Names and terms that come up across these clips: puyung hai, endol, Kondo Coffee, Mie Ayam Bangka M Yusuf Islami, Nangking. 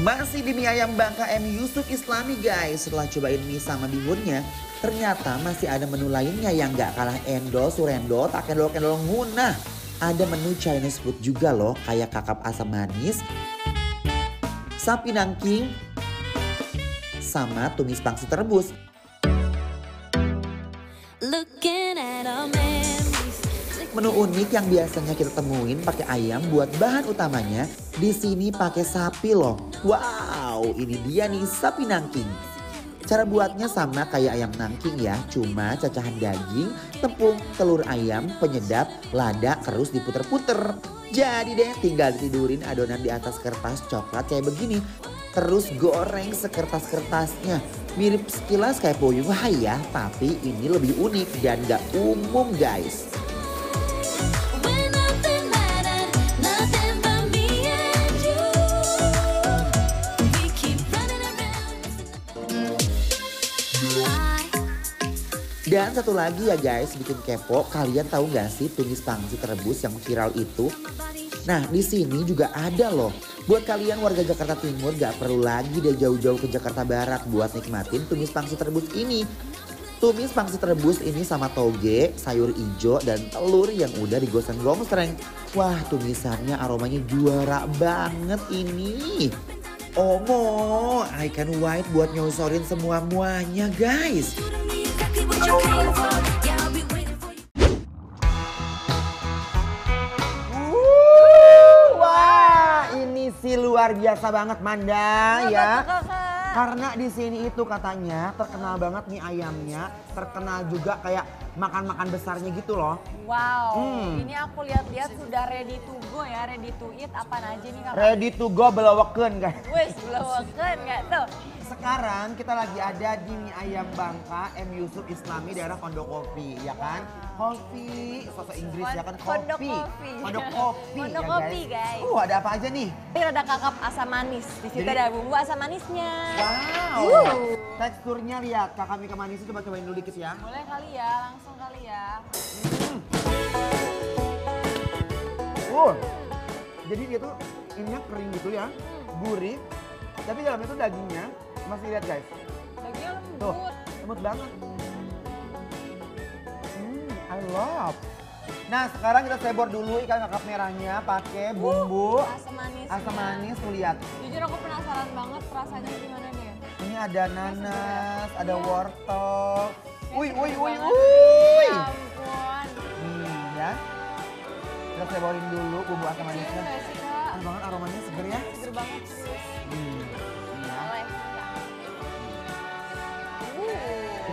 Masih di mie ayam Bangka M Yusuf Islami guys. Setelah cobain mie sama bihunnya, ternyata masih ada menu lainnya yang gak kalah endol, surendol, tak kendol-kendol ngunah. Ada menu Chinese food juga loh, kayak kakap asam manis, sapi nangking, sama tumis pangsit rebus. Menu unik yang biasanya kita temuin pakai ayam buat bahan utamanya, di sini pakai sapi loh. Wow, ini dia nih sapi nangking. Cara buatnya sama kayak ayam nangking ya, cuma cacahan daging, tepung, telur ayam, penyedap, lada, terus diputer-puter. Jadi deh, tinggal ditidurin adonan di atas kertas coklat kayak begini. Terus goreng sekertas-kertasnya. Mirip sekilas kayak puyuh ya, tapi ini lebih unik dan gak umum guys. Dan satu lagi ya guys, bikin kepo, kalian tahu nggak sih tumis pangsit rebus yang viral itu? Nah, di sini juga ada loh. Buat kalian warga Jakarta Timur nggak perlu lagi deh jauh-jauh ke Jakarta Barat buat nikmatin tumis pangsit rebus ini. Tumis pangsit rebus ini sama toge, sayur ijo, dan telur yang udah digoseng gomstreng. Wah, tumisannya aromanya juara banget ini. Omo, I can wait buat nyosorin semua-muanya guys. Wah, ini sih luar biasa banget Manda ya. Karena di sini itu katanya terkenal banget mie ayamnya, terkenal juga kayak makan-makan besarnya gitu loh. Wow, ini aku lihat-lihat sudah ready to go ya, ready to eat apaan aja nih Kakak? Ready to go belaweken guys. Wes, belaweken gak tuh? Sekarang kita lagi ada di mie ayam Bangka M Yusuf Islami daerah Kondo Coffee ya kan? Coffee, bahasa Inggris ya kan? Coffee. Kondo Coffee ya guys. Ada apa aja nih? Ini ada kakap asam manis. Di situ ada bumbu asam manisnya. Wow. Teksturnya lihat, kakak mie manis itu cobain dulu dikit ya. Boleh kali ya, langsung kali ya. Jadi dia tuh ininya kering gitu ya. Gurih. Tapi dalam itu dagingnya masih lihat guys. Dagingnya lembut. Tuh, lembut banget. I love. Nah, sekarang kita sebor dulu ikan kakap merahnya pakai bumbu asam manis. Asam manis tuh lihat. Jujur aku penasaran banget rasanya gimana nih. Ini ada nanas, ada wortel. Wuih. Ya ampun. Ya. Kita seborin dulu bumbu asam manisnya. Enak banget aromanya, seger ya. Seger banget.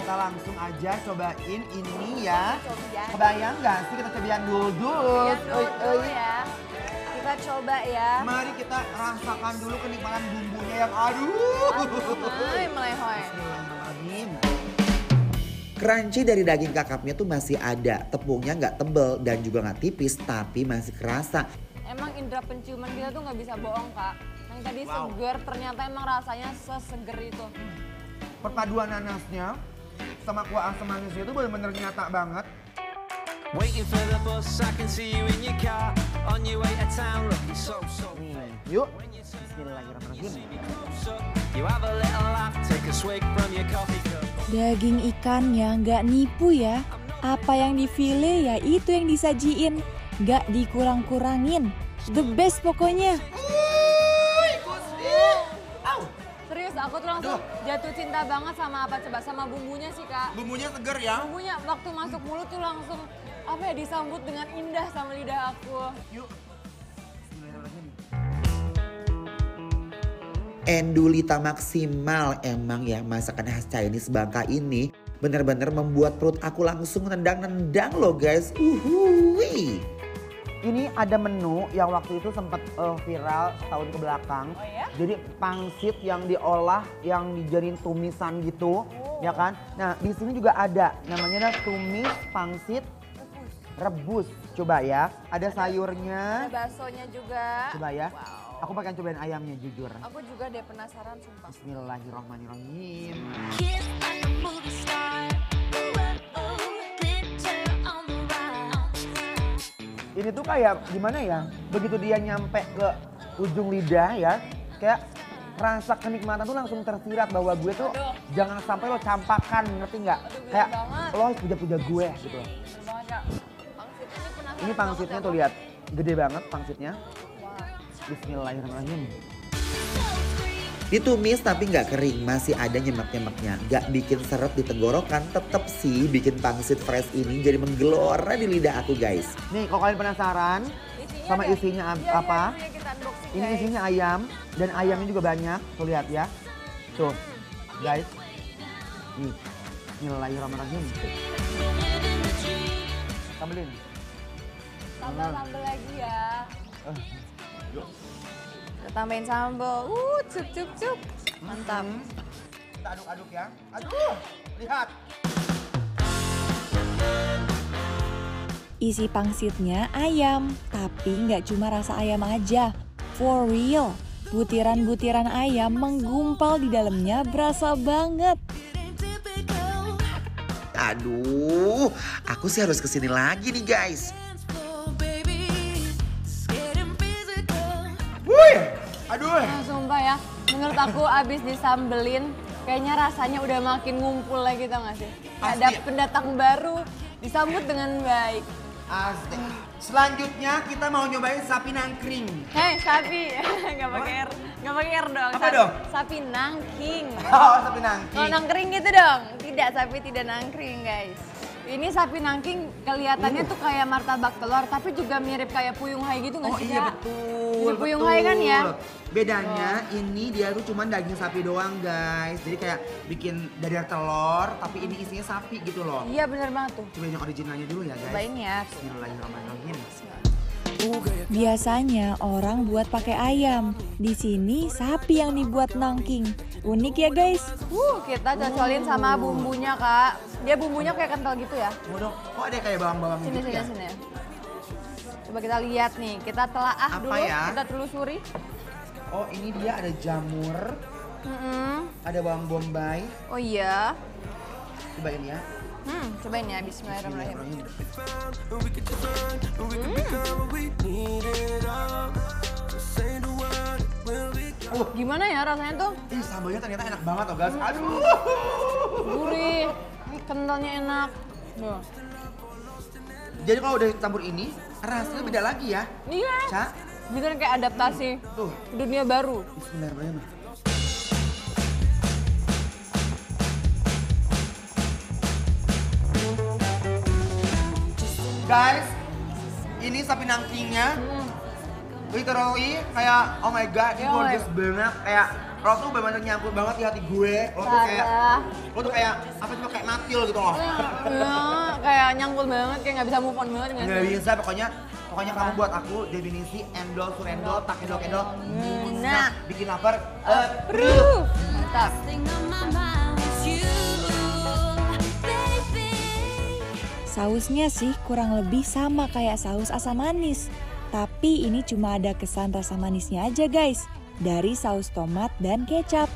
Kita langsung aja cobain ini ya. Kebayang nggak sih kita cobain dulu. Ya. Kita coba ya. Mari kita rasakan dulu kenikmatan bumbunya yang melehoy. Crunchy dari daging kakapnya tuh masih ada. Tepungnya nggak tebel dan juga nggak tipis, tapi masih kerasa. Emang indera penciuman kita tuh nggak bisa bohong Kak. Yang tadi seger, ternyata emang rasanya seseger itu. Perpaduan nanasnya sama kuah asam manisnya itu bener-bener nyata banget. Yuk, bismillahirrahmanirrahim. Daging ikan yang gak nipu ya. Apa yang difile ya itu yang disajiin. Gak dikurang-kurangin. The best pokoknya. Aku tuh langsung jatuh cinta banget sama apa coba, sama bumbunya sih Kak. Bumbunya seger ya? Bumbunya waktu masuk mulut tuh langsung apa ya, disambut dengan indah sama lidah aku. Yuk. Endulita maksimal emang ya masakan khas Chinese Bangka ini. Bener-bener membuat perut aku langsung nendang-nendang loh guys. Uhuy. Ini ada menu yang waktu itu sempat viral setahun ke belakang. Oh, ya? Jadi pangsit yang diolah, yang dijadiin tumisan gitu, ya kan? Nah, di sini juga ada, namanya tumis pangsit rebus. Coba ya, ada sayurnya. Ada baksonya juga. Coba ya. Wow. Aku pengen cobain ayamnya jujur. Aku juga deh penasaran sumpah. Bismillahirrahmanirrahim. Ini tuh kayak gimana ya, begitu dia nyampe ke ujung lidah ya, kayak rasa kenikmatan tuh langsung tersirat bahwa gue tuh jangan sampai lo campakan, ngerti nggak? Kayak banget. Lo puja-puja gue gitu. Ini pangsitnya tuh lihat, gede banget pangsitnya. Bismillahirrahmanirrahim. Ditumis tapi nggak kering, masih ada nyemek-nyemeknya. Nggak bikin seret di tenggorokan, tetep sih bikin pangsit fresh ini jadi menggelora di lidah aku guys. Nih kalau kalian penasaran isinya sama isinya apa, ini isinya ayam dan ayamnya juga banyak. Tuh lihat ya, tuh guys. Nih, bismillahirrahmanirrahim. Sambelin. Sambel lagi ya. Tambahin sambal, cup. Mantap. Kita aduk-aduk ya. Aduh, lihat. Isi pangsitnya ayam, tapi nggak cuma rasa ayam aja. For real, butiran-butiran ayam menggumpal di dalamnya berasa banget. Aduh, aku sih harus kesini lagi nih guys. Aduh. Nah, sumpah ya, menurut aku abis disambelin, kayaknya rasanya udah makin ngumpul lagi tau gak sih? Asli. Ada pendatang baru, disambut dengan baik. Asli. Selanjutnya kita mau nyobain sapi nangkring. Hei, sapi, gak pakai R dong. Apa dong? Sapi nangking. Oh, sapi nangking. Kalau nangkring gitu dong, tidak, sapi tidak nangkring guys. Ini sapi nangking kelihatannya tuh kayak martabak telur, tapi juga mirip kayak puyung hai gitu nggak sih? Oh iya betul. Puyung hai kan ya? Bedanya ini dia tuh cuma daging sapi doang guys, jadi kayak bikin dadar telur, tapi ini isinya sapi gitu loh. Iya benar banget tuh. Coba yang originalnya dulu ya guys. Cobain ya. Bismillahirrahmanirrahim. Biasanya orang buat pakai ayam, di sini sapi yang dibuat nangking. Unik ya guys. Kita cocolin sama bumbunya kak. Dia bumbunya kayak kental gitu ya. Waduh, kok ada kayak bawang-bawang gitu ya? Sini. Coba kita lihat nih, kita telaah dulu, ya? Kita telusuri. Oh ini dia ada jamur, ada bawang bombay. Oh iya. Cobain ya. Cobain ya, bismillahirrahmanirrahim. Gimana ya rasanya tuh? Ih, sambalnya ternyata enak banget oh guys. Aduh. Gurih, kentalnya enak. Duh. Jadi kalau udah campur ini, rasanya beda lagi ya? Iya. Cak. Bisa kayak adaptasi ke dunia baru. Bismillahirrahmanirrahim. Guys, ini sapi nangkingnya literally kayak oh my god, ini gorgeous banget, kayak lo tuh bener-bener nyangkut banget di hati gue. Lo tuh kayak apa sih, kayak natil gitu loh. Iya, kayak nyangkut banget, kayak nggak bisa move on banget. Nggak bisa, pokoknya kamu buat aku definisi endol surendol tak endol nah bikin lapar. Approve. Mantap. Sausnya sih kurang lebih sama kayak saus asam manis. Tapi ini cuma ada kesan rasa manisnya aja guys, dari saus tomat dan kecap.